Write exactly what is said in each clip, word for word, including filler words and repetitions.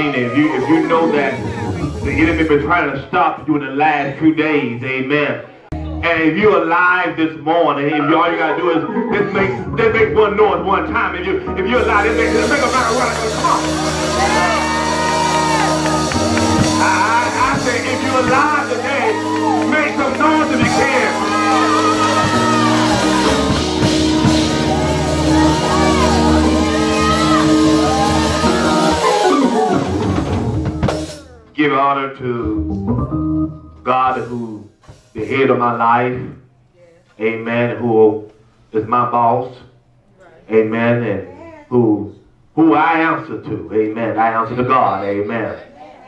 amen. If you, if you know that the enemy been trying to stop you in the last few days, amen. And if you're alive this morning, if you, all you gotta do is just make, just make one noise one time. If you, if you're alive, just make, just make a round of applause. Come on. I, I say, if you're alive today, make some noise if you can. Give honor to God, who the head of my life, yeah. Amen, who is my boss, right. Amen, and yeah. who who I answer to, amen. I answer to God, amen,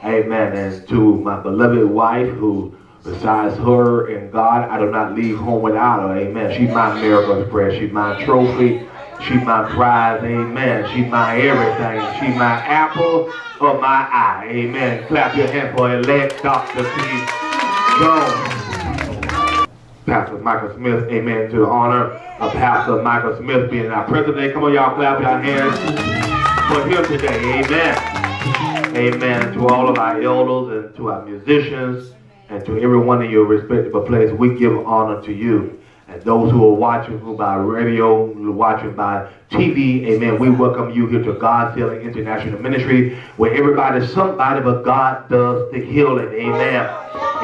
amen, and to my beloved wife, who besides her and God, I do not leave home without her, amen. She's my miracle prayer, she's my trophy, she's my prize, amen. She's my everything, she's my apple of my eye, amen. Clap your hand for elect Doctor P. Jones, Pastor Michael Smith, amen. To the honor of Pastor Michael Smith being our president today. Come on, y'all, clap your hands for him today, amen. Amen. To all of our elders and to our musicians and to everyone in your respective place, we give honor to you. And those who are watching, who by radio, who are watching by T V, amen, we welcome you here to God's Healing International Ministry, where everybody is somebody, but God does the healing, amen,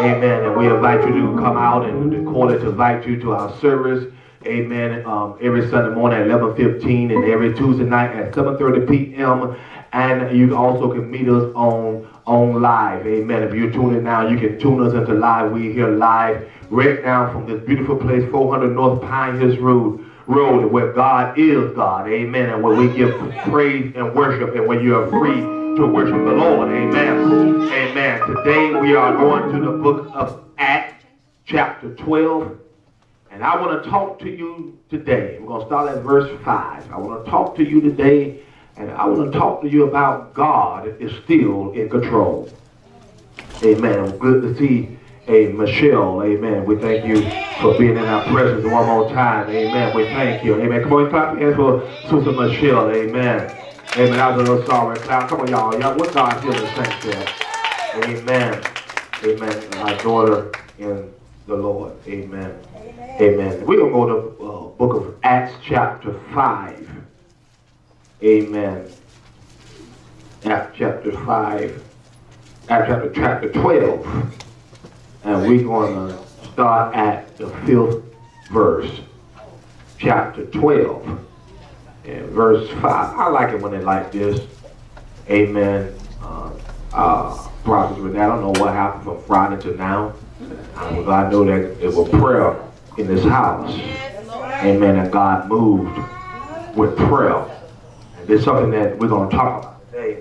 amen, and we invite you to come out and the corner to invite you to our service, amen, um, every Sunday morning at eleven fifteen and every Tuesday night at seven thirty p m, and you also can meet us on on live, amen. If you're tuning now, you can tune us into live. We're here live right now from this beautiful place, four hundred North Pine Hills Road, Road, where God is God, amen, and where we give praise and worship, and where you are free to worship the Lord, amen, amen. Today we are going to the book of Acts, chapter twelve, and I want to talk to you today. We're going to start at verse five. I want to talk to you today. And I want to talk to you about God is still in control. Amen. Good to see a Michelle. Amen. We thank you for being in our presence one more time. Amen. We thank you. Amen. Come on, clap your hands for Sister Michelle. Amen. Amen. I was a little sorry. Clap. Come on, y'all. Y'all, what God healing thanks for. Amen. Amen. Our daughter in the Lord. Amen. Amen. We're going to go to the uh, book of Acts chapter five. Amen. Acts chapter five, Acts chapter, chapter twelve, and we're going to start at the fifth verse, chapter twelve, and verse five. I like it when they like this. Amen. Uh, uh, Prophets with that. I don't know what happened from Friday to now. I know that it was prayer in this house. Amen. And God moved with prayer. It's something that we're going to talk about today,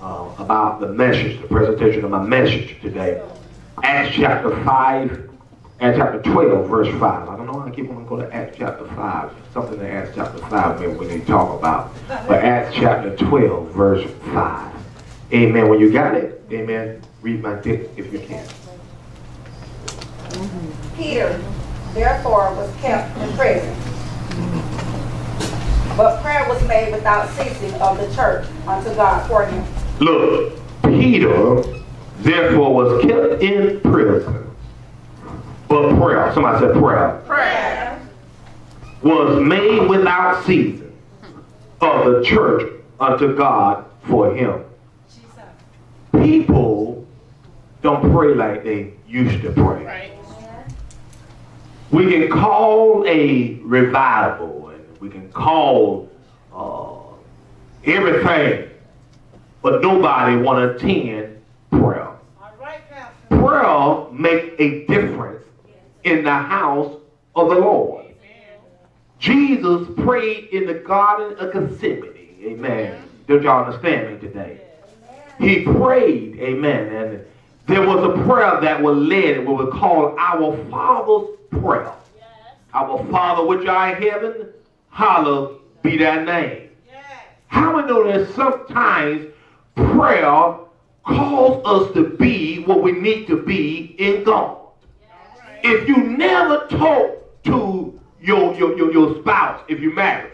uh, about the message, the presentation of my message today. Acts chapter five, Acts chapter twelve, verse five. I don't know how I keep on going to Acts chapter five. Something in Acts chapter five maybe we need to talk about. But Acts chapter twelve, verse five. Amen. When you got it, amen, read my text if you can. Peter, therefore, was kept in prison. But prayer was made without ceasing of the church unto God for him. Look, Peter, therefore, was kept in prison. But prayer, somebody said prayer. Prayer. Was made without ceasing of the church unto God for him. People don't pray like they used to pray. Right. We can call a revival. We can call uh, everything, but nobody want to attend prayer. Prayer makes a difference in the house of the Lord. Jesus prayed in the Garden of Gethsemane. Amen. Don't y'all understand me today? He prayed. Amen. And there was a prayer that was led, what we call our Father's prayer. Our Father which art in heaven, hallowed be thy name. Yes. How we know that sometimes prayer calls us to be what we need to be in God. Yes. If you never talk to your, your, your, your spouse, if you're married,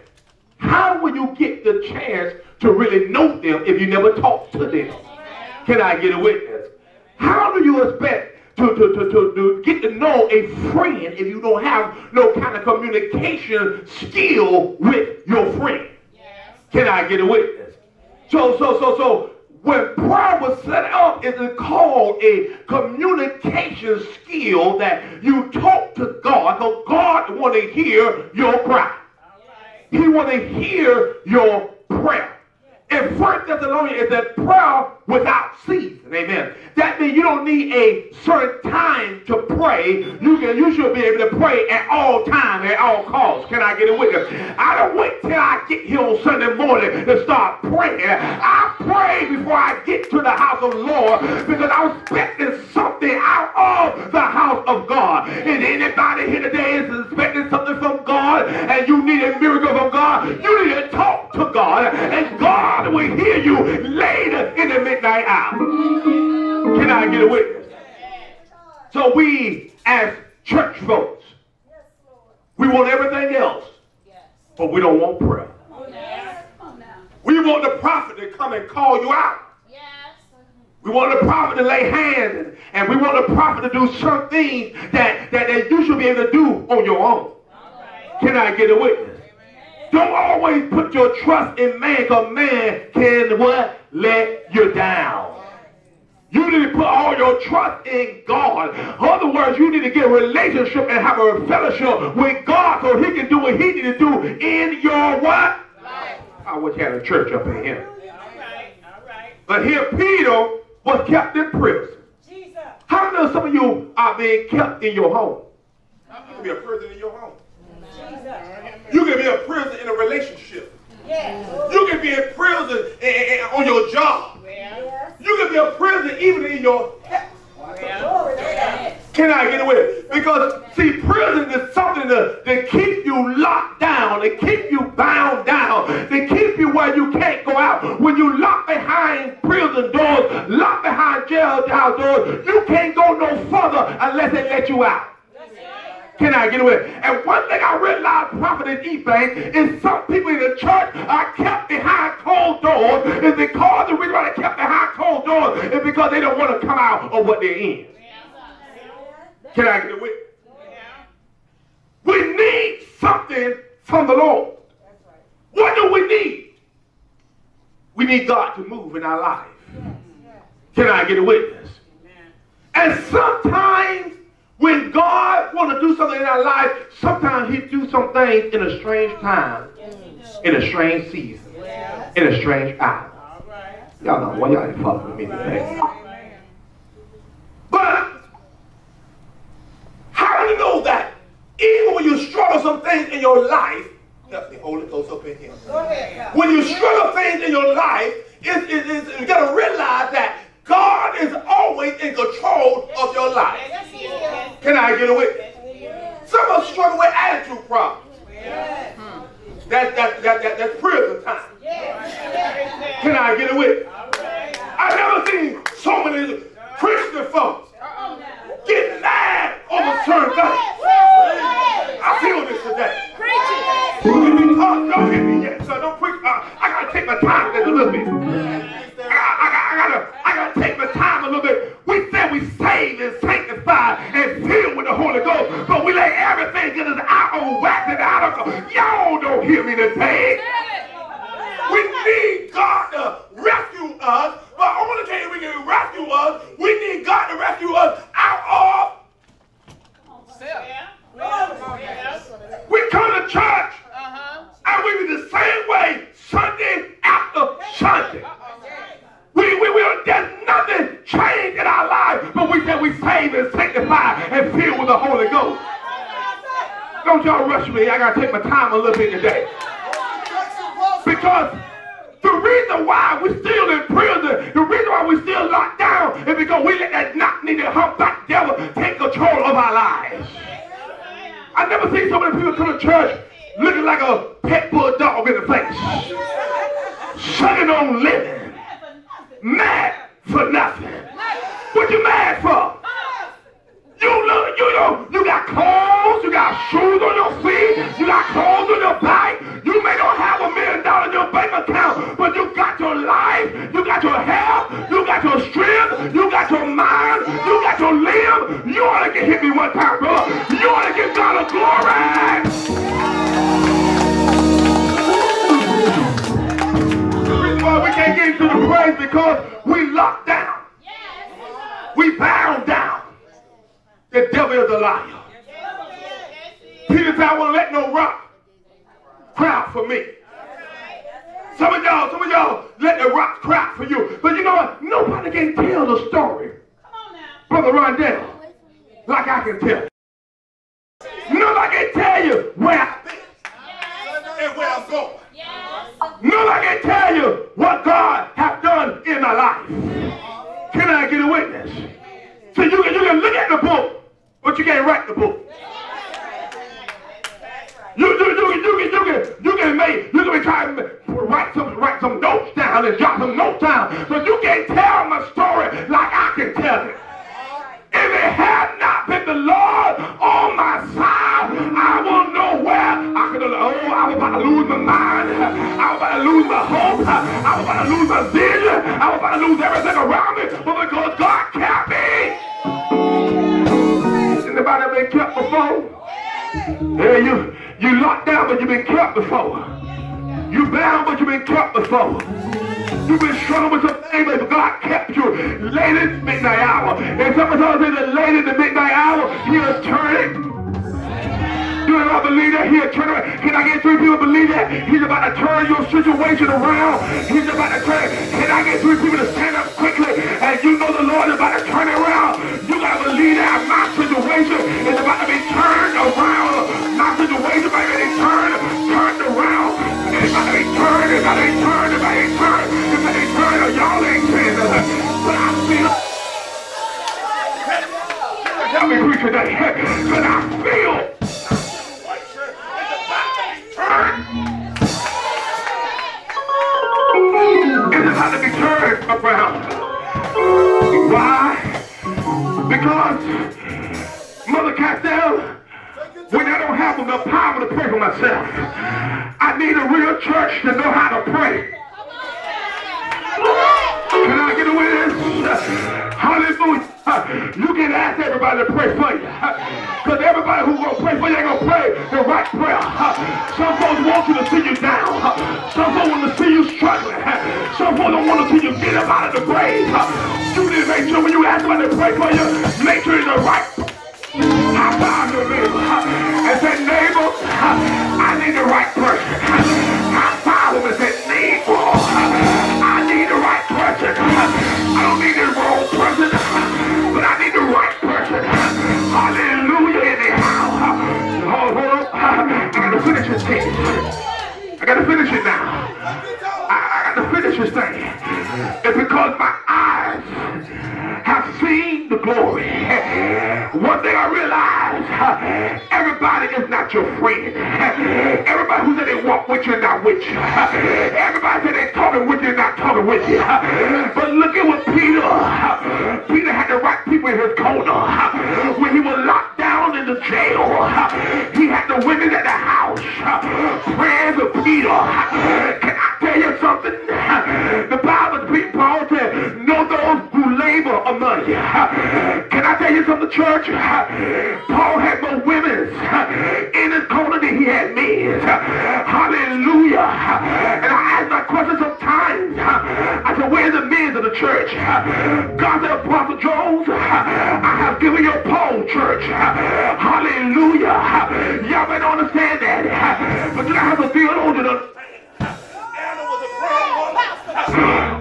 how will you get the chance to really know them if you never talk to them? Can I get a witness? How do you expect to, to, to, to, to get to know a friend if you don't have no kind of communication skill with your friend? Yes. Can I get a witness? So, so, so, so, when prayer was set up, it is called a communication skill that you talk to God. So God want to hear your cry. He want to hear your prayer. In First Thessalonians, it's a prayer without season. Amen. That means you don't need a certain time to pray. You can, you should be able to pray at all times, at all costs. Can I get a witness? I don't wait till I get here on Sunday morning to start praying. I pray before I get to the house of the Lord, because I'm expecting something out of the house of God. And anybody here today is expecting something from God, and you need a miracle from God, you need to talk to God, and God will hear you later in the midnight hour. Can I get a witness? So we as church folks, we want everything else, but we don't want prayer. We want the prophet to come and call you out. We want the prophet to lay hands, and we want the prophet to do certain things that, that, that you should be able to do on your own. Can I get a witness? Don't always put your trust in man, because man can what? Let you down. You need to put all your trust in God. In other words, you need to get a relationship and have a fellowship with God so he can do what he needs to do in your what? Life. I wish I had a church up in here. All right, all right. But here Peter was kept in prison. Jesus. How many of some of you are being kept in your home? You can be a prisoner in your home. You can be a prison in a relationship. Yes. You can be a prison in, in, in, on your job. Yes. You can be a prison even in your head. Yes. Can I get away? Because, see, prison is something to, to keep you locked down, to keep you bound down, to keep you where you can't go out. When you lock behind prison doors, locked behind jailhouse doors, you can't go no further unless they let you out. Can I get away? And one thing I realized, Prophet and E-Bank, is some people in the church are kept behind closed doors. Is because the reason why they're kept behind closed doors is because they don't want to come out of what they're in. Can I get away? We need something from the Lord. What do we need? We need God to move in our life. Can I get a witness? And sometimes when God wants to do something in our life, sometimes he do some things in a strange time, in a strange season, in a strange hour. Y'all know why y'all ain't following me today. But how do you know that even when you struggle some things in your life, that's the Holy Ghost up in here. When you struggle things in your life, it, it, it, you got to realize that God is always in control of your life. Can I get away? Some of us struggle with attitude problems. That, that, that, that, that's prison time. Can I get away? I've never seen so many Christian folks get mad over certain things. I feel this today. Oh, don't hit me yet, sir. Don't quick. Uh, I gotta take my time a little bit. I, I, I, gotta, I gotta take my time a little bit. We said we saved and sanctified and filled with the Holy Ghost, but we let everything get us out of whack and out of control. Y'all don't hear me today. We need God to rescue us, but only thing we can rescue us, we need God to rescue us out of self. We come to church. And we be the same way Sunday after Sunday. We, we, we, there's nothing changed in our lives, but we said we saved and sanctified and filled with the Holy Ghost. Don't y'all rush me. I got to take my time a little bit today. Because the reason why we're still in prison, the reason why we're still locked down is because we let that knock-kneed humpback devil take control of our lives. I've never seen so many people come to church looking like a pet bull dog in the face, sucking on living, mad for nothing. What you mad for? You look, you know, you got clothes, you got shoes on your feet, you got clothes on your back. You may not have a million dollars in your bank account, but you got your life, you got your health, you got your strength. of praise because we locked down. We bound down. The devil is a liar. Peter said, I won't let no rock cry for me. Some of y'all, some of y'all let the rock cry for you. But you know what? Nobody can tell the story, Brother Rondell, like I can tell. Nobody can tell you where I've been and where I'm going. Nobody can tell you what God has done in my life. Can I get a witness? So you can, you can look at the book, but you can't write the book. You, you, you, you, you, can, you, can, you can make, you can be trying to write some, write some notes down and jot some notes down, but you can't tell my story like I can tell it. If it had not been the Lord on my side, I won't know where I could have. Oh, I was about to lose my mind. I was about to lose my hope. I was about to lose my vision. I was about to lose everything around me. But because God kept me. Has anybody been kept before? Yeah, you you locked down, but you've been kept before. You bound, but you've been kept before. You've been strong with some things, but God kept you late in the midnight hour. And sometimes in the late in the midnight hour, He'll turn it. Do you not believe that? He'll turn it. Can I get three people to believe that? He's about to turn your situation around. He's about to turn it. Can I get three people to stand up quickly? And you know the Lord is about to turn it around. You got to believe that my situation is about to be turned around. My situation is about to be turned, turned around. It's about to be turned, it's about to be turned, it's about to be turned, it's about to be turned, or y'all ain't kidding. But I feel, help me preach today, but I feel it's about to be turned. It's about to be turned around. Why? Because, Mother Castell, when I don't have enough power to pray for myself, I need a real church to know how to pray. Can I get away with this? Hallelujah. You can ask everybody to pray for you. Because everybody who's going to pray for you ain't going to pray the right prayer. Some folks want you to see you down. Some folks want to see you struggling. Some folks don't want to see you get up out of the grave. You need to make sure when you ask somebody to pray for you, make sure it's the right. High five your neighbor. And say, neighbor, I need the right person. High five him and say, neighbor, I don't need the wrong person, but I need the right person. Hallelujah, anyhow. Hold on. I got to finish this thing. I got to finish it now. I, I got to finish this thing. It's because my eyes have seen the glory. One thing I realize, everybody is not your friend. Everybody who said they walk with you, not with you. Everybody said they talking with you, not talking with you. But look at what Peter, Peter had the right people in his corner. When he was locked down in the jail, he had the women at the house praying for Peter. Can I tell you something? The Bible, Paul said, know those who labor among you. Can I tell you something, church? Paul had more women in his corner than he had men. Hallelujah. And I asked my question sometimes. I said, where's the men of the church? God said, Apostle Jones, I have given you a Paul church. Hallelujah. Y'all may not understand that. But you don't have to feel on to the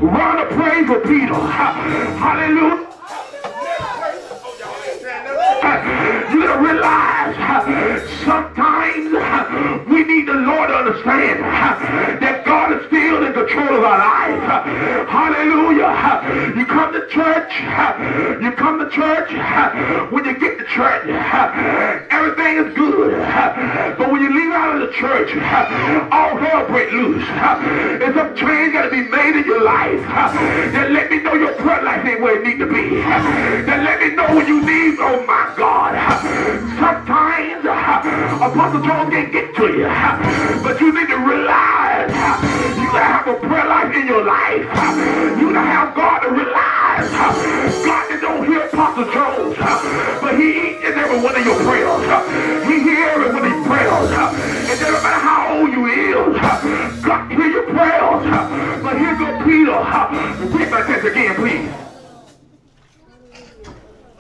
round of praise for Peter. Hallelujah. You gotta realize sometimes we need the Lord to understand that God is still in control of our life. Hallelujah. You come to church, you come to church, when you get to church, everything is good. But when you leave out of the church, all hell breaks loose. There's some change gotta be made in your life. That let me know your prayer life ain't where it need to be. That let me know when you need, oh my God. Sometimes Apostle Jones can't get to you, but you need to realize you gotta have a prayer life in your life. You gotta have God to realize God that don't hear Apostle Jones, but He eats every one of your prayers. He hears every one of your prayers. It doesn't matter how old you is, God hears your prayers. But here's the Peter. Repeat my text again, please.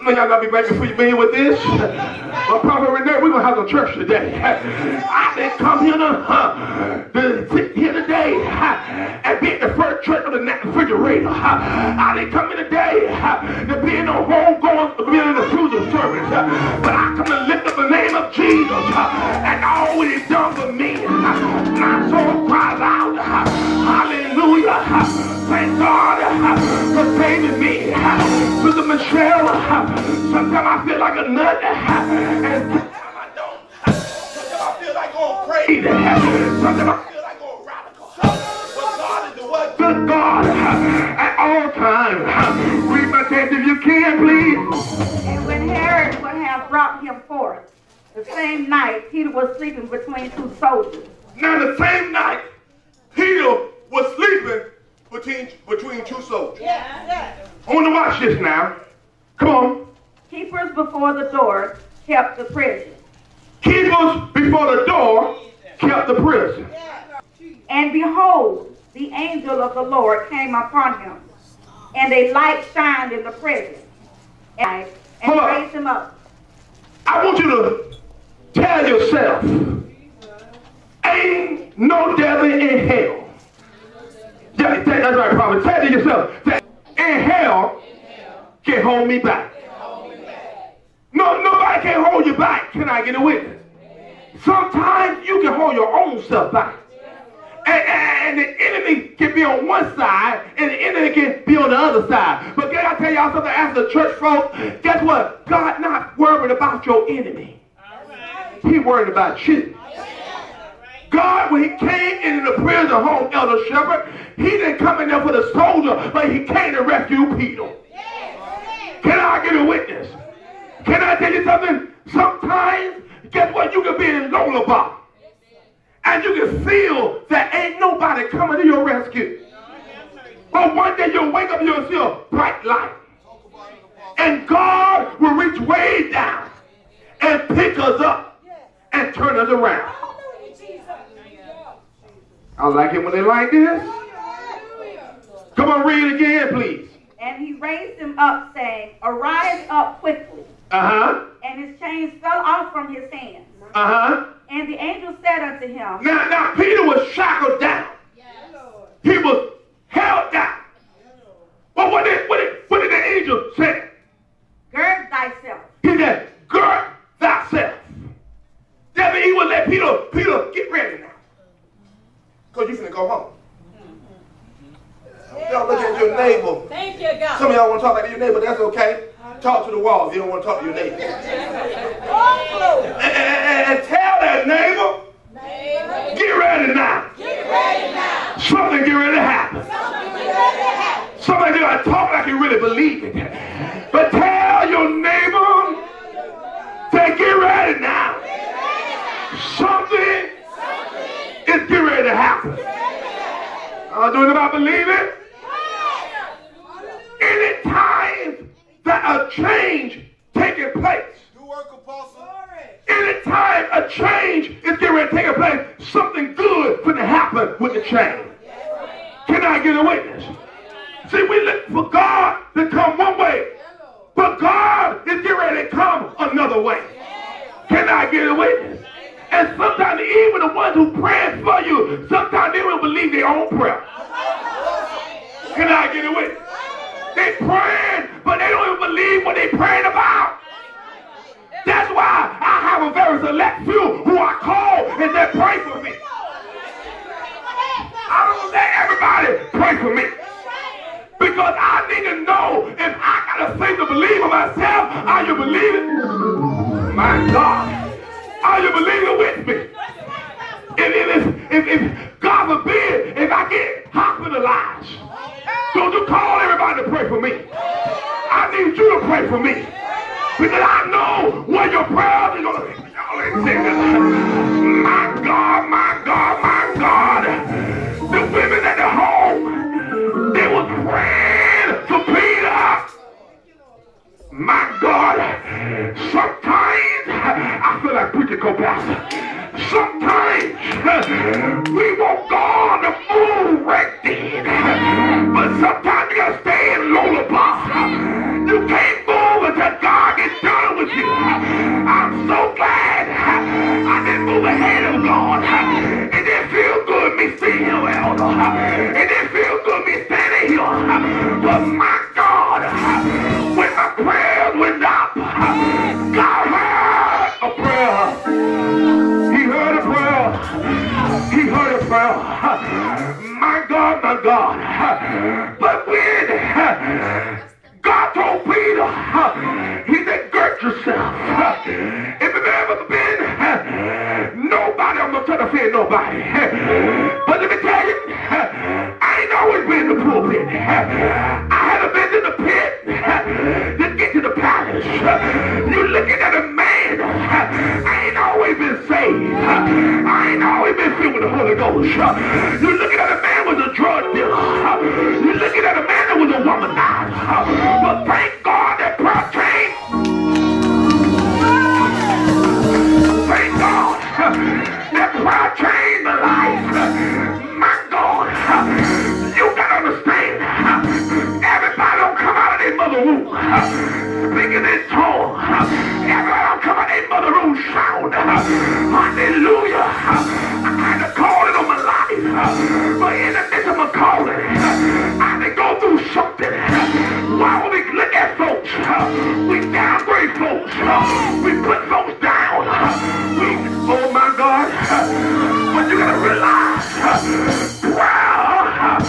Y'all gotta be making free me with this. But Prophet Renee, we're gonna have a church today. I didn't come here to, huh, to sit here today and be in the first church of the refrigerator. I didn't come here today to be in the wrong going to be in the future service. But I come to lift up the name of Jesus and all he's done for me. My soul cries out, hallelujah. Thank God for saving me. Sister Michelle, sometimes I feel like a nut, and sometimes I don't. Sometimes I feel like going crazy. Sometimes I feel like going radical. But God is the one good God at all times. Read my text if you can, please. And when Herod would have brought him forth, the same night Peter was sleeping between two soldiers. Now the same night Peter was sleeping Between, between two soldiers. Yeah, yeah. I want to watch this now. Come on. Keepers before the door kept the prison. Keepers before the door kept the prison. Yeah. And behold, the angel of the Lord came upon him, and a light shined in the prison, and, and raised him up. I want you to tell yourself, ain't no devil in hell. Yeah, that's right, probably. Tell to yourself that in hell, in hell can hold me back. Hold me back. No, nobody can hold you back. Can I get a witness? Amen. Sometimes you can hold your own self back. Yeah. And, and, and the enemy can be on one side, and the enemy can be on the other side. But can I tell y'all something as the church folk? Guess what? God not worried about your enemy. All right. He worried about you. God, when he came into the prison home, Elder Shepherd, he didn't come in there for the soldier, but he came to rescue Peter. Yes. Can I get a witness? Yes. Can I tell you something? Sometimes, guess what? You can be in lullaby, yes, and you can feel that ain't nobody coming to your rescue. No, but one day you'll wake up and you'll see a bright light, and God will reach way down and pick us up and turn us around. I like it when they like this. Come on, read it again, please. And he raised him up, saying, "Arise up quickly." Uh-huh. And his chains fell off from his hands. Uh-huh. And the angel said unto him. Now, now Peter was shackled down. Yes. He was held down. Yes. But what did, what, did, what did the angel say? Gird thyself. He said, gird thyself. That means he would let Peter, Peter get ready now. Because you're finna go home. Mm-hmm. Y'all look at your neighbor. Thank you, God. Some of y'all want to talk like your neighbor, that's okay. Talk to the wall if you don't want to talk to your neighbor. and, and, and tell that neighbor, neighbor, get ready now. Get ready now. Something get ready to happen. Something get ready to happen. Somebody gotta talk like you really believe it. But tell your neighbor, say, get ready now. Get ready now. Something. It's get ready to happen. Uh, do anybody believe it? Any time that a change taking place, any time a change is getting ready to take place, something good could happen with the change. Can I get a witness? See, we look for God to come one way, but God is getting ready to come another way. Can I get a witness? And sometimes even the ones who pray for you, sometimes they don't believe their own prayer. Can I get away? They praying, but they don't even believe what they praying about. That's why I have a very select few who I call and they pray for me. I don't let everybody pray for me. Because I need to know if I got a faith to believe in myself, are you believing? My God. Are you believing with me? If, if, if, if God forbid, if I get hospitalized, don't you call everybody to pray for me. I need you to pray for me. Because I know when your prayers are going to be. Y'all ain't saying this. My God, my God, my God. The women at the home, they were praying for Peter. My God. Sometimes I feel like preaching co-pastor. Sometimes we want God to move right then. Sometimes you got to stay in Lollapalooza. You can't move until God gets done with you. I'm so glad I didn't move ahead of God. It didn't feel good me sitting here, Elder. It didn't feel good me standing here. But my God, when my prayers went up, God heard a prayer. He heard a prayer. He heard a prayer. My God, my God. But when God told Peter, he said, "Gird yourself." If it ever been nobody, I'm not trying to fear nobody. But let me tell you, I ain't always been in the pulpit. I haven't been in the pit. Just get to the palace. You're looking at a man. I ain't always been saved. I ain't always been filled with the Holy Ghost. You're looking at a man. A drug dealer. You're looking at a man that was a womanizer. But thank God that prayer came. Thank God that prayer changed the life. My God, you gotta understand. Everybody don't come out of their mother womb speaking in tongues. Everybody don't come out of their mother womb sound. Hallelujah. I had to call it on my life. But in the we downgrade folks. We put folks down. We, oh my God. But you gotta realize, prayer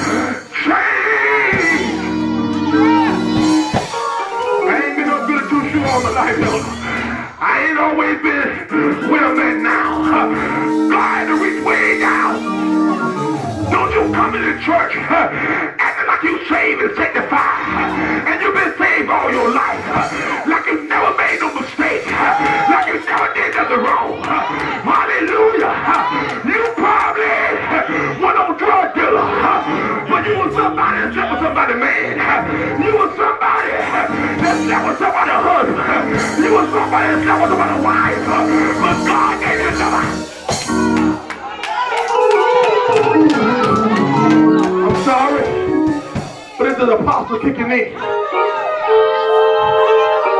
change. I ain't been no good too sure all my life, though. I ain't always been where I'm at now. God had to reach way down. Don't you come to the church acting like you saved and sanctified, and you've been saved all your life, like you never made no mistake, like you never did nothing wrong. Hallelujah. You probably were no drug dealer, but you were somebody that slept with somebody's man. You were somebody that slept with somebody's husband. You were somebody that slept with somebody's wife. But God gave you another. Sorry, but it's an apostle kicking me.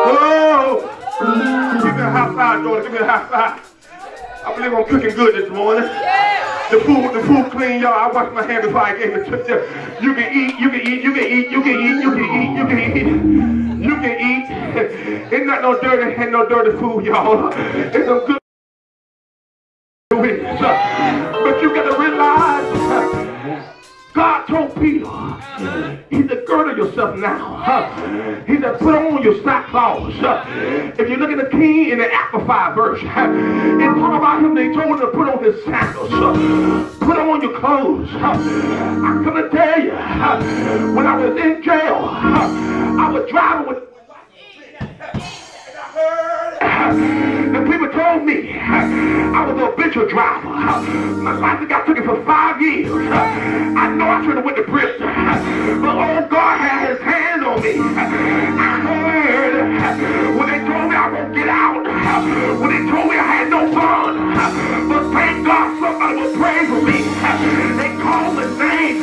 Oh, give me a high five, Jordan. Give me a high five. I believe I'm cooking good this morning. The food, the food clean, y'all. I washed my hand before I gave it to you. You can eat, you can eat, you can eat, you can eat, you can eat, you can eat, you can eat. It's not no dirty, ain't no dirty food, y'all. It's some good food. But you gotta realize. God told Peter, he said, girdle yourself now. Huh? He said, put on your sackcloth. Huh? If you look at the king in the Amplified verse, huh? It talked about him, they told him to put on his sandals. Huh? Put on your clothes. Huh? I'm going to tell you, huh? When I was in jail, huh? I was driving with the people told me I was a habitual driver. My license got taken for five years. I know I should have went to prison, but oh, God had his hand on me. I heard when they told me I won't get out, when they told me I had no fun, but thank God somebody was praying for me. They called my name.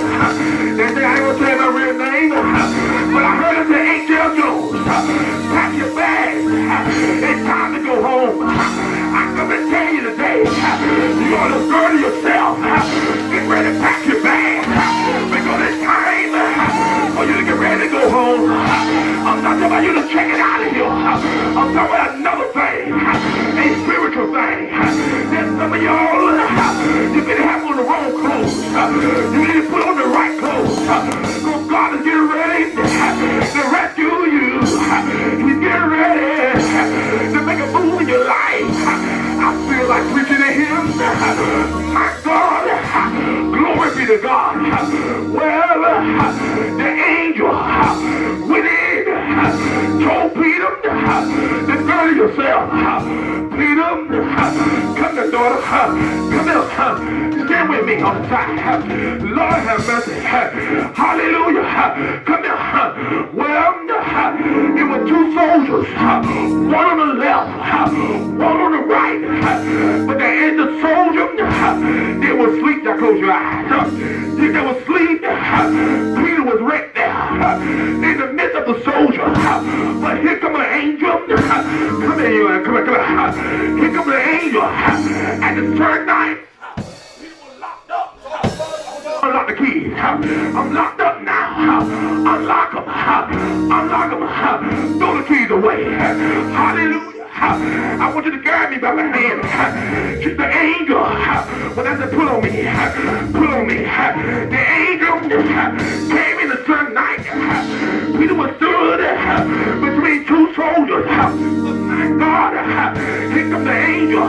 They said I ain't gonna say my real name, but I heard it said H L Jones, pack your bags. It's time to go home. I'm gonna tell you today, you gotta girdle yourself. Get ready to pack your bags, because it's time for you to get ready to go home. I'm not talking about you to check it out of here. I'm talking about another thing, a spiritual thing. There's some of y'all, you need to have on the wrong clothes. You need to put on the right clothes. So God is getting ready to rescue you. He's getting ready to make a move in your life. I feel like preaching to him. My God, glory be to God. Well, the angel went in, told Peter to girdle yourself. Peter, come here, daughter. Come here. Stand with me on the side. Lord have mercy. Hallelujah. Come here. Well, it was two soldiers, one on the left, one on the right, but the angel told them they were asleep. Now close your eyes. They were asleep. Peter was right there. on, here come an angel. Come here, you. Come on, come on. Here comes an angel. At the third night, people locked up. Unlock the keys. I'm locked up now. Unlock them. Unlock them. Throw the keys away. Hallelujah. I want you to guide me by my hand. Just the angel, well, that's a pull on me, pull on me. The angel came in the third night. Peter was stood between two soldiers. My God, here comes the angel.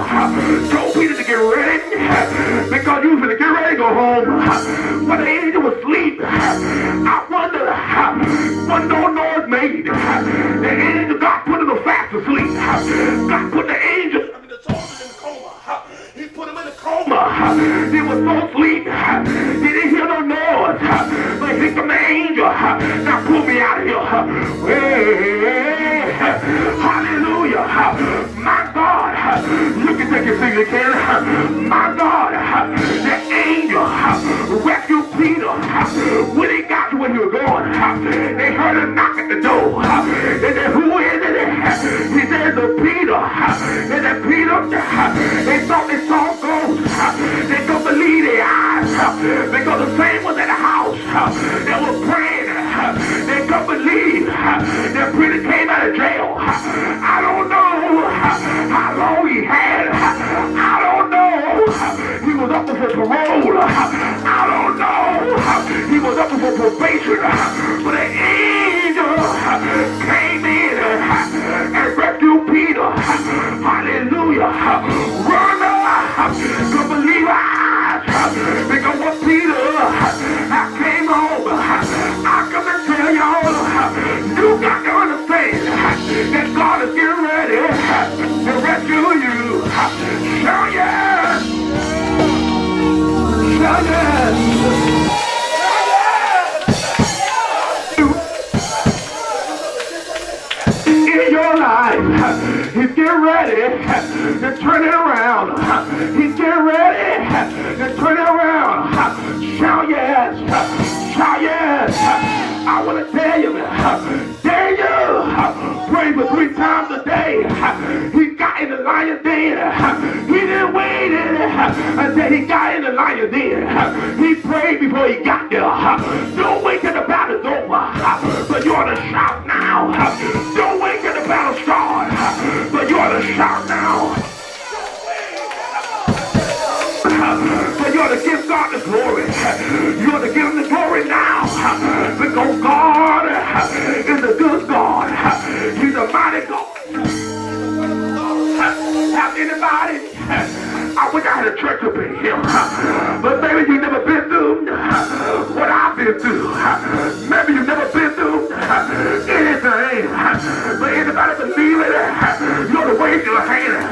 Told Peter to get ready because you were to get ready to go home. But the angel was asleep. I wonder when no noise made. The angel got put in a fast asleep. God put the angel in the coma. He put him in a coma. He was so asleep. He didn't hear no noise. But here come the angel. Now pull me out of here. Hey, hallelujah. My God. You can take your finger again. My God. The angel rescued Peter. When he got to where he was going, they heard a knock at the door. They said, who is it? He said, the Peter. They said, Peter. They thought they saw ghosts. They don't believe their eyes. Because the same was at the house. They were praying. They couldn't believe that Peter came out of jail. I don't know how long he had. I don't know. He was up for parole. I don't know. He was up for probation. But an angel came in and rescued Peter. Hallelujah. Run up. Don't believe our eyes. Because what Peter came home. I come and tell y'all, you got to understand that God is getting ready to rescue you. Shout yes. Shout yes. Life. He's getting ready to turn it around. He's getting ready to turn it around. Shout yes. Shout yes. I want to tell you, Daniel prayed for three times a day. He got in the lion's den. He didn't wait until he got in the lion's den. He prayed before he got there. Don't wait till the battle's over, but you ought to shout now. Don't wait till the battle starts, but you ought to shout now. But you ought to give God the glory. You ought to give him the glory now. Because God is a good God. He's a mighty God. Have anybody? I wish I had a church up in here. But maybe you've never been through what I've been through. Maybe you've never been through anything. But anybody believe it? You ought to wave your hand.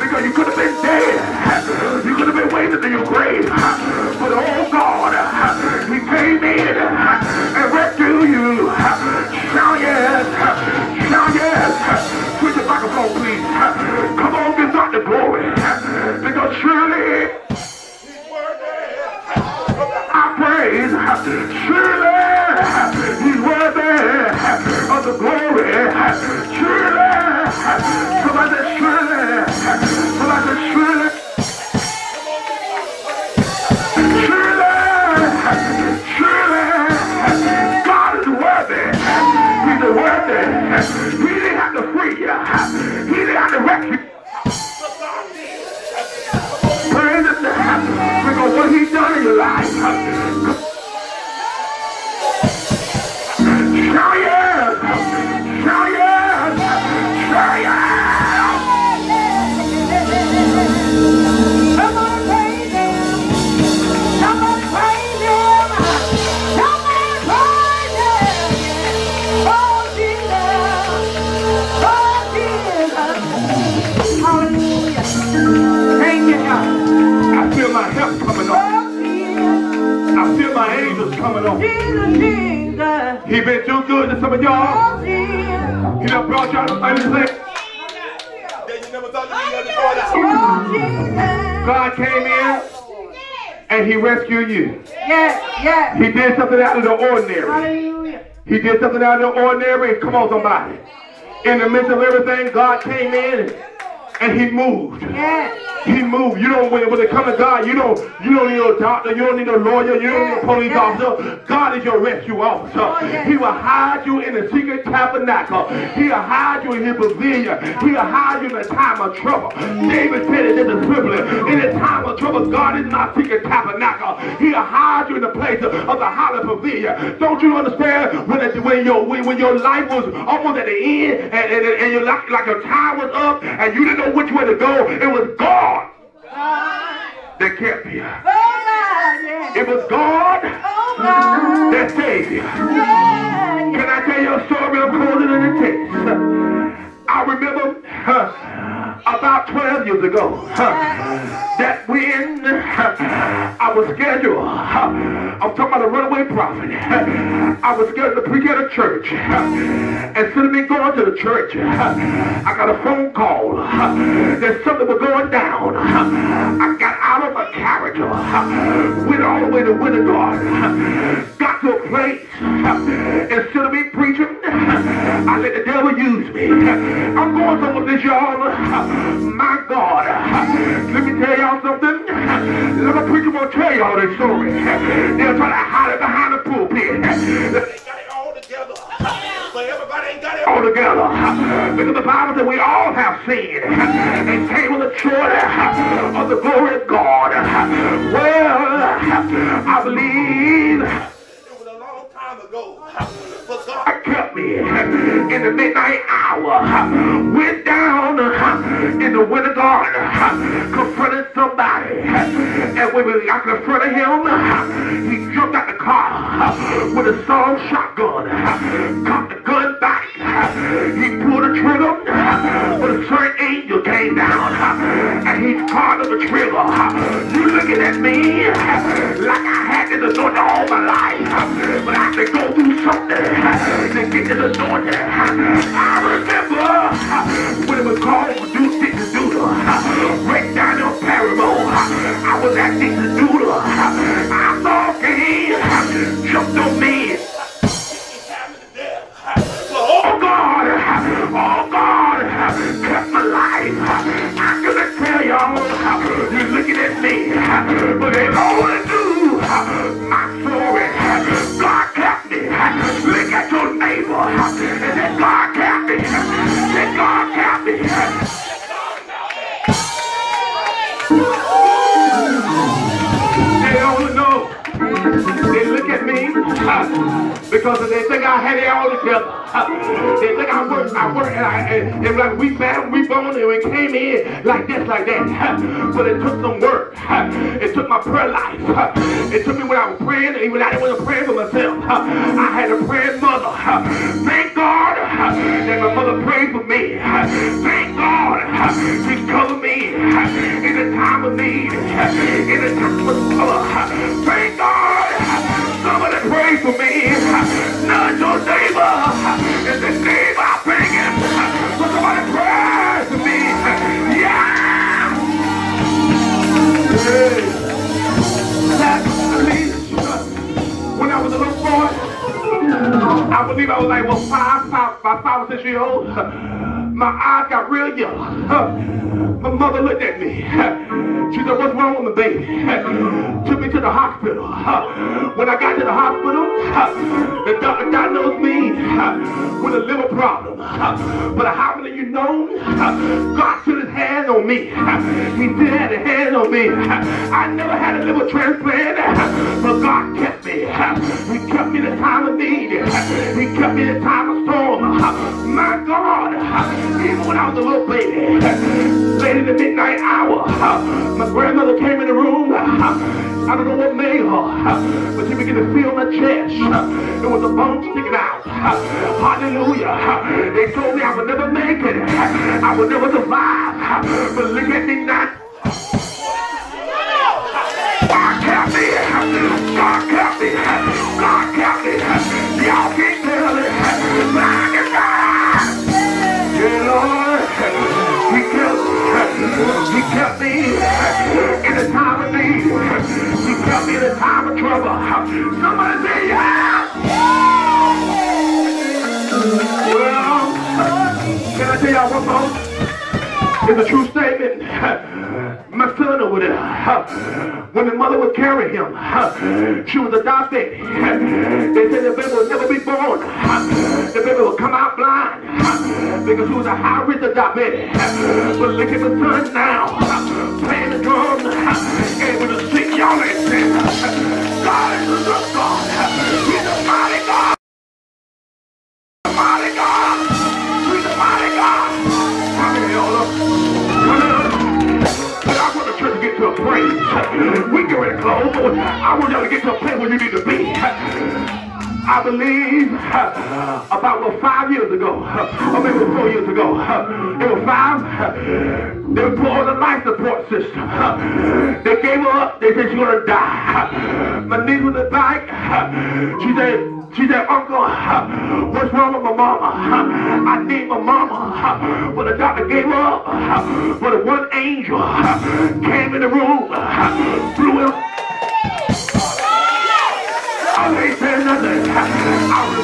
Because you could have been dead. You could have been waiting to your grave. But oh God, he came in and rescued you. Shout yes. Shout yes. Switch the microphone, please. Come on, give God the glory. Because surely I praise, surely he's worthy of the glory. Surely, somebody said surely, somebody said surely, surely, surely, God is worthy. He's worthy. He didn't have to free you. He didn't have to rescue you. Because what he's done in your life. Shout yes! Shout yes! Shout yes! Come on, praise him! Come on, praise him! Come on, praise him! Oh, Jesus! Oh, Jesus! Hallelujah! Thank you, God. I feel my help coming on. I feel my angels coming on. He's been too good to some of y'all. He done brought y'all to everything that you never thought you'd be able to do. God came in and he rescued you. Yes, yes. He did something out of the ordinary. Hallelujah. He did something out of the ordinary. Come on, somebody. In the midst of everything, God came in and he moved. He moved. You don't, when it comes to God, you don't, you don't need no doctor, you don't need no lawyer, you don't need a police officer. God is your rescue officer. He will hide you in the secret tabernacle. He'll hide you in his pavilion. He'll hide you in the time of trouble. David said it in the scripture. In the time of trouble, God is my secret tabernacle. He'll hide you in the place of the hollow pavilion. Don't you understand? When it, when your when, when your life was almost at the end, and, and, and your life, like your time was up, and you didn't know which way to go, it was God. That kept you. It was God that saved you. Can I tell you a story? I'm closing in the text. I remember uh, about twelve years ago uh, that when uh, I was scheduled, uh, I'm talking about a runaway prophet, uh, I was scheduled to preach at a church. Uh, instead of me going to the church, uh, I got a phone call uh, that something was going down. Uh, I got out of my carriage, uh, went all the way to Winter Garden, uh, got to a place, uh, instead of me preaching, uh, I let the devil use me. I'm going some of this, y'all. My God. Let me tell y'all something. Let me preacher won't tell y'all this story. They'll try to hide it behind the pulpit. They ain't got it all together. But everybody ain't got it all together. Because the Bible said we all have sinned and came with the short of the glory of God. Well, I believe ago, but God kept me in the midnight hour, went down in the Winter Garden, confronted somebody, and when I confronted him, he jumped out the car with a sawed shotgun, cocked the gun back, he pulled the trigger, but a certain angel came down, and he caught the trigger. You looking at me like I had this anointing all my life, but I to go through something to get to the anointing. I remember when it was called Deuce Dixon Doodle, right down in Paramore. I was at Dixon Doodle. I saw Cain jumped on me. Oh God, oh God, kept my life. I'm gonna tell y'all, you're looking at me, but they always do my story. God kept me. Look at your neighbor and say, God kept me. Say, God kept me. They only know. They look at me because they think I had it all together. Uh, they think I worked, I worked, and, I, and, and like we battled, we boned, and we came in like this, like that. Uh, but it took some work. Uh, it took my prayer life. Uh, it took me when I was praying, even when I didn't want to pray for myself. Uh, I had a praying mother. Uh, thank God uh, that my mother prayed for me. Uh, thank God uh, she covered me uh, in the time of need, uh, in the time of color. Uh, thank God uh, somebody prayed for me. Uh, not your neighbor. It's the name I bring him. So somebody pray to me. Yeah! Hey. I mean, when I was a little boy, I believe I was like, well, five, five, five, five or six years old. My eyes got real young. My mother looked at me. She said, what's wrong with the baby? Took me to the hospital. When I got to the hospital, the doctor diagnosed me with a liver problem. But how many of you know, God put his hand on me. He did have a hand on me. I never had a liver transplant, but God kept me. He kept me in the time of need. He kept me in the time of storm. My God, even when I was a little baby, late in the midnight hour, my grandmother came in the room. I don't know what made her, but she began to feel my chest. It was a bone sticking out. Hallelujah. They told me I would never make it. I would never survive. But look at me now. God kept me. God kept me. God kept me. Y'all can't tell it, but I can die. Yeah, Lord. He kept me. He kept me in the time of need. He kept me in the time of trouble. Somebody say, yeah. Well, I tell y'all one thought? It's a true statement. My son over there, when the mother was carrying him, she was adopted. They said the baby would never be born. The baby would come out blind because he was a high-risk adopted. But look at the son now, playing the drums, able to sing. Y'all ain't saying God is a good God. He's a mighty God. We get ready to close. I want y'all to get to a place where you need to be. I believe about well, five years ago, or maybe four years ago, it was five, they were put on the life support system. They gave her up. They said she's going to die. My niece was in the back. She said, She said, Uncle, what's wrong with my mama? I need my mama. Well, the doctor gave her up. Well, one angel came in the room, blew him. I ain't saying nothing. I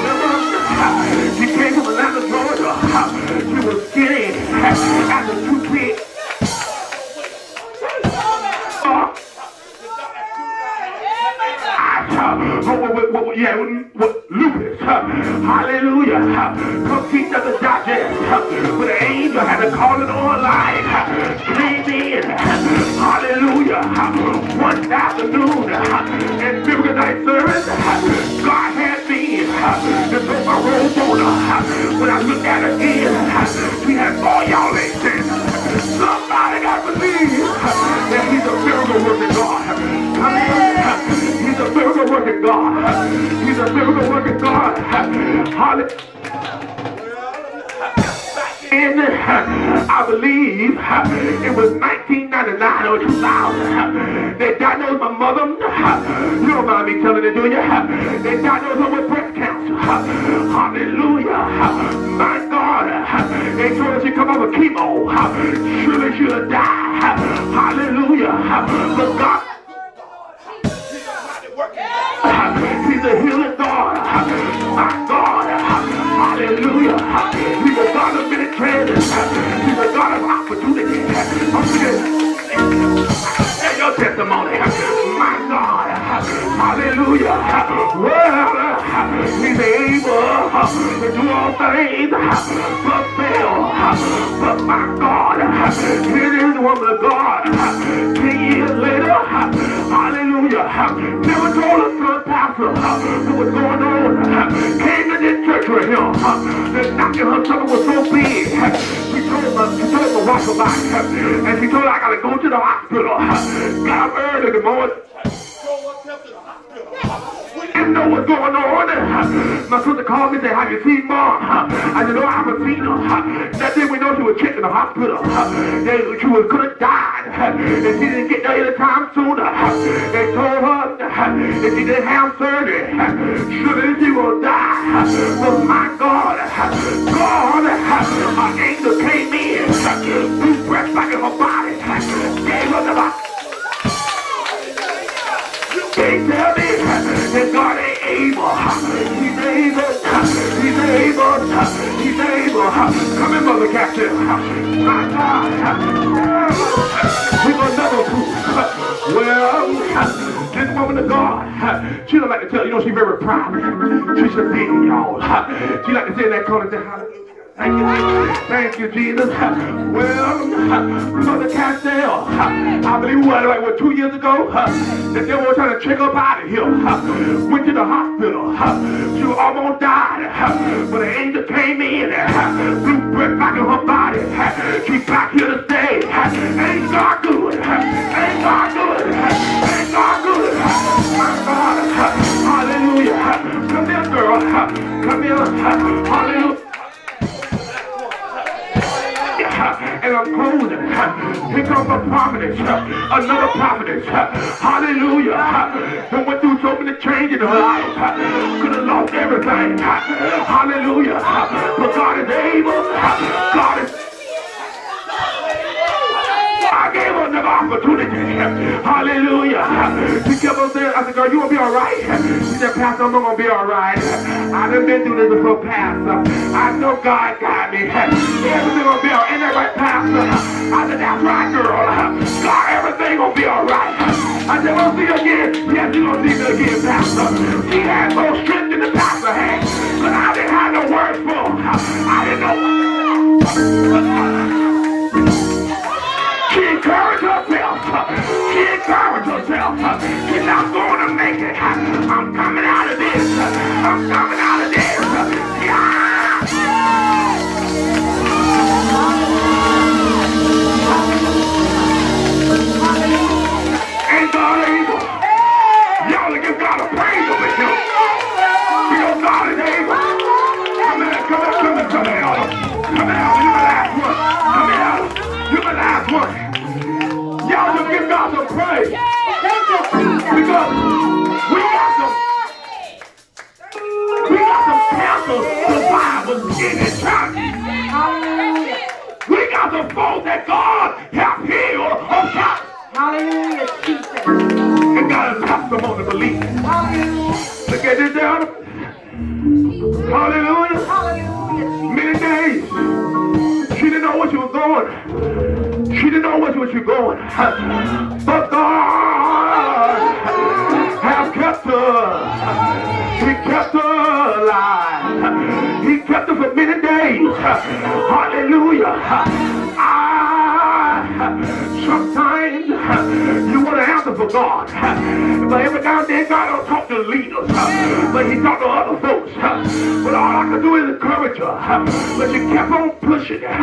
remember she came from Atlanta, Georgia. She was skinny as a two kid. Yeah, with lupus. Hallelujah. Come teach us to digest. But the angel had to call it online. Came in. Hallelujah. One afternoon in biblical night service, God had me to throw my robe on her. When I looked at her again, she had all y'all ain't said. Somebody got to believe that he's a miracle working God. Come in. He's a miracle working God. He's a miracle working God. And I believe it was nineteen ninety-nine or two thousand. They diagnosed my mother. You don't mind me telling it, do you? They diagnosed her with breast cancer. Hallelujah. My God. They told her she come over chemo. Surely she'll die. Hallelujah. But God. He's a healing God. My God. Hallelujah. He's a God of many treasures. He's a God of opportunity. And your testimony. My God. Hallelujah. Well, he's able to do all things but fail. But my God, here is the woman of God. Ten years later, hallelujah. Never told us to what was going on, came to this church right here, the knocking her stomach was so big, she told her, she told her to walk her back, and she told her I gotta go to the hospital, got up early in the morning, didn't know what's going on, my sister called me and said, have you seen Mom? I said, no, I haven't seen her. That day we know she was checked in the hospital, she was could have died, and she didn't get there any time sooner. They told her if she didn't have surgery, surely she will die. But my God, God, an angel came in, blew breath back in her body, gave her the body. They tell me that God ain't able. He's able. He's able. He's able. Come in, Mother Captain. My God. We're going to double proof. Well, this woman of God, she don't like to tell, you know, she's very proud. She's a baby, y'all. She like to say that corner and say, hallelujah. Thank you, thank you, Jesus. Well, Mother Castell, I believe it was like what, two years ago, the devil was trying to check up out of here. Went to the hospital. She almost died. But an angel came in, blew breath back in her body. She's back here to stay. Ain't God good? Ain't God good? Ain't God good? My God, hallelujah. Come here, girl. Come here. Hallelujah. And I'm closing. Here comes a prominence. Another prominence. Hallelujah. Who went through so many changes in her life. Could have lost everything. Hallelujah. But God is able. God is. I gave her another opportunity. Hallelujah. She kept on saying, I said, girl, you will be all right. said, Pastor, I'm going to be all right. I done been through this before, Pastor. I know God got me. Everything going to be all right. And everybody, Pastor, I said, that's right, girl. God, everything going to be all right. I said, we'll see you again. Yes, you're going to see me again, Pastor. She had more strength than the Pastor had. But I didn't have no words for him. I didn't know what she encouraged herself. She encouraged herself. She's not going to make it. I'm coming out of this. I'm coming out of this. Yeah. Ain't God able? Y'all give God a praise over here. Because God is able. Come here, come here, come here, come here. Come here, you're the last one. Come here, you're the last one. Y'all just give God some praise. Because we got some we got some canceled survivors in this church. Hallelujah. We got some folks that God have healed on top. Hallelujah, Jesus. And God has helped them on the belief. Hallelujah. Look at this down. Hallelujah. Hallelujah. Many days. She didn't know what she was doing. She didn't know which way you're going. But God has kept us. He kept us alive. He kept us for many days. Hallelujah. I, sometimes you want to answer for God. But every now and then God don't talk to leaders. But he talked to other folks. But all I could do is encourage her. But she kept on pushing. She kept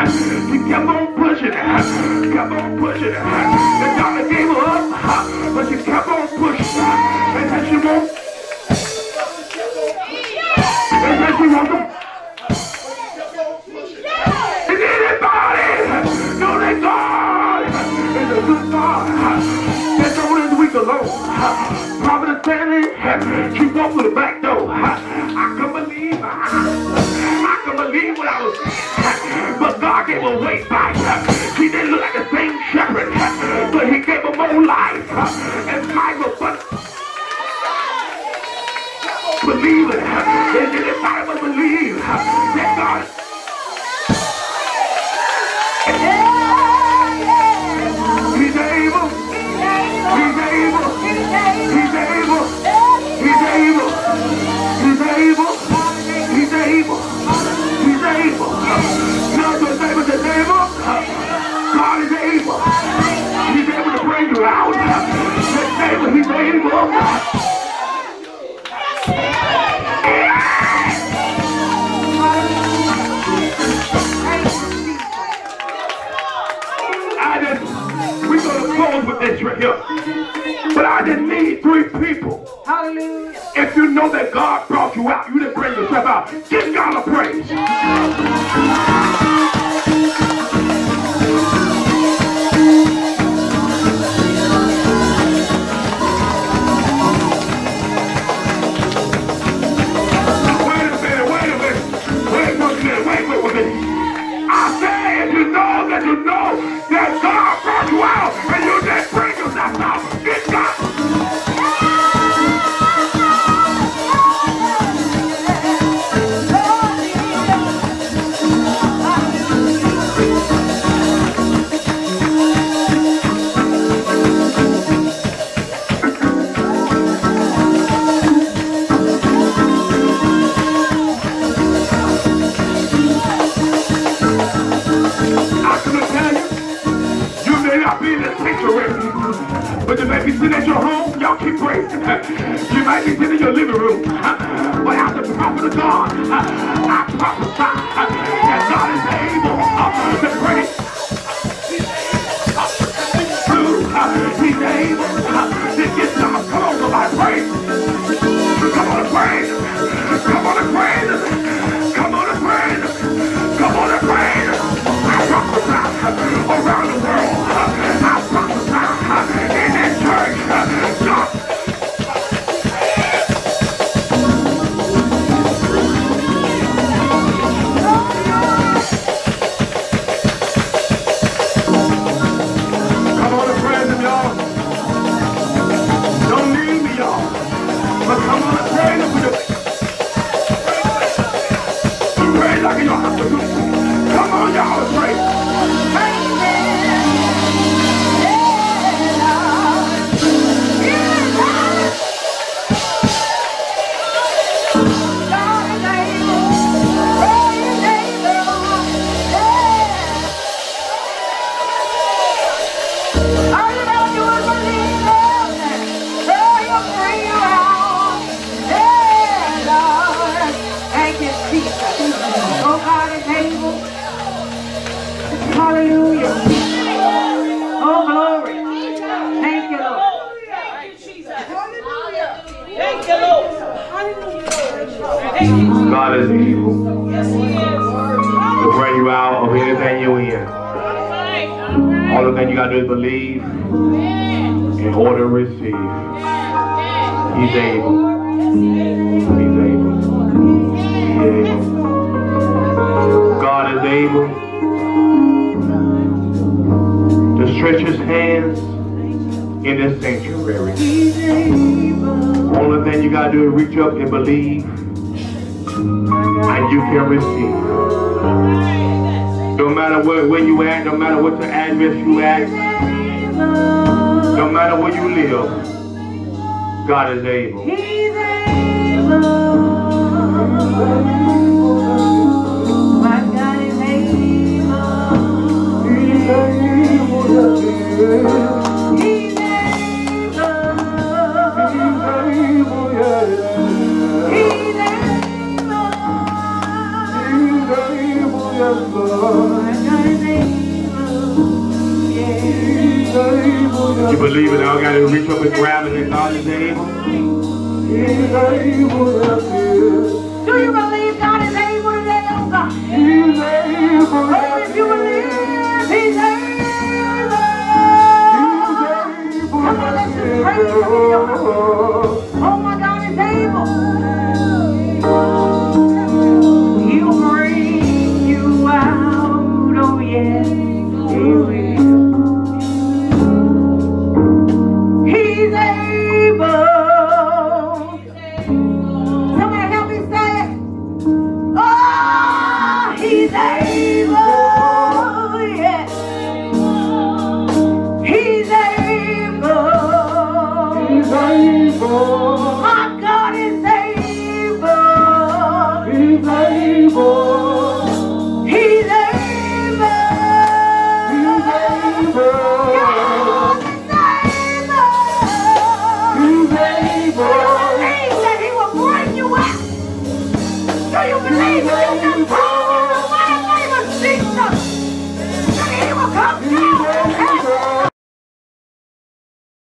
on pushing. She kept on pushing. The doctor gave her up. But she kept on pushing. And then she won't. And then she won't. Is anybody know that God is a good God? That's only this week alone. Providence Sandy, she walked through the back door. I couldn't believe I couldn't believe what I was saying. But God gave her way back. She didn't look like the same shepherd, but he gave her more life. And Michael, but believe it. If anybody would believe that God He's able. He's able. He's able. He's able. He's able. He's able. He's able. Now to his neighbor, to his neighbor, God is able. He's able to bring you out. His neighbor, he's able. I just, we're going to close with this right here. But I just need three people. Hallelujah. If you know that God brought you out, you didn't bring yourself out. Give God a praise. Wait a minute, wait a minute. Wait a minute, wait a minute. I say if you know that you know that God brought you out and you didn't bring yourself out, give God. But you might be sitting at your home, y'all keep praying. You might be sitting in your living room. But as the prophet of God, I prophesy that God is able to pray. He's able to get some of us by praise. Come on and praise. Come on and praise. Come on and praise. Come on and praise. I prophesy around the world. I prophesy in this church. God. Thank you, Lord. God is able. Yes, He is. To bring you out of anything you're in. All the thing you gotta do is believe in order to receive. He's able. He's able. He's able. God is able to stretch His hands in this sanctuary. Only thing you gotta do is reach up and believe, and you can receive. No matter where, where you at, no matter what the address you at, no matter where you live, God is able. He's able. My God is able. He's able. He's able. He's able. You believe it, all got to reach up and grab it, and God is able. Do you believe God is able today, oh God? He's able.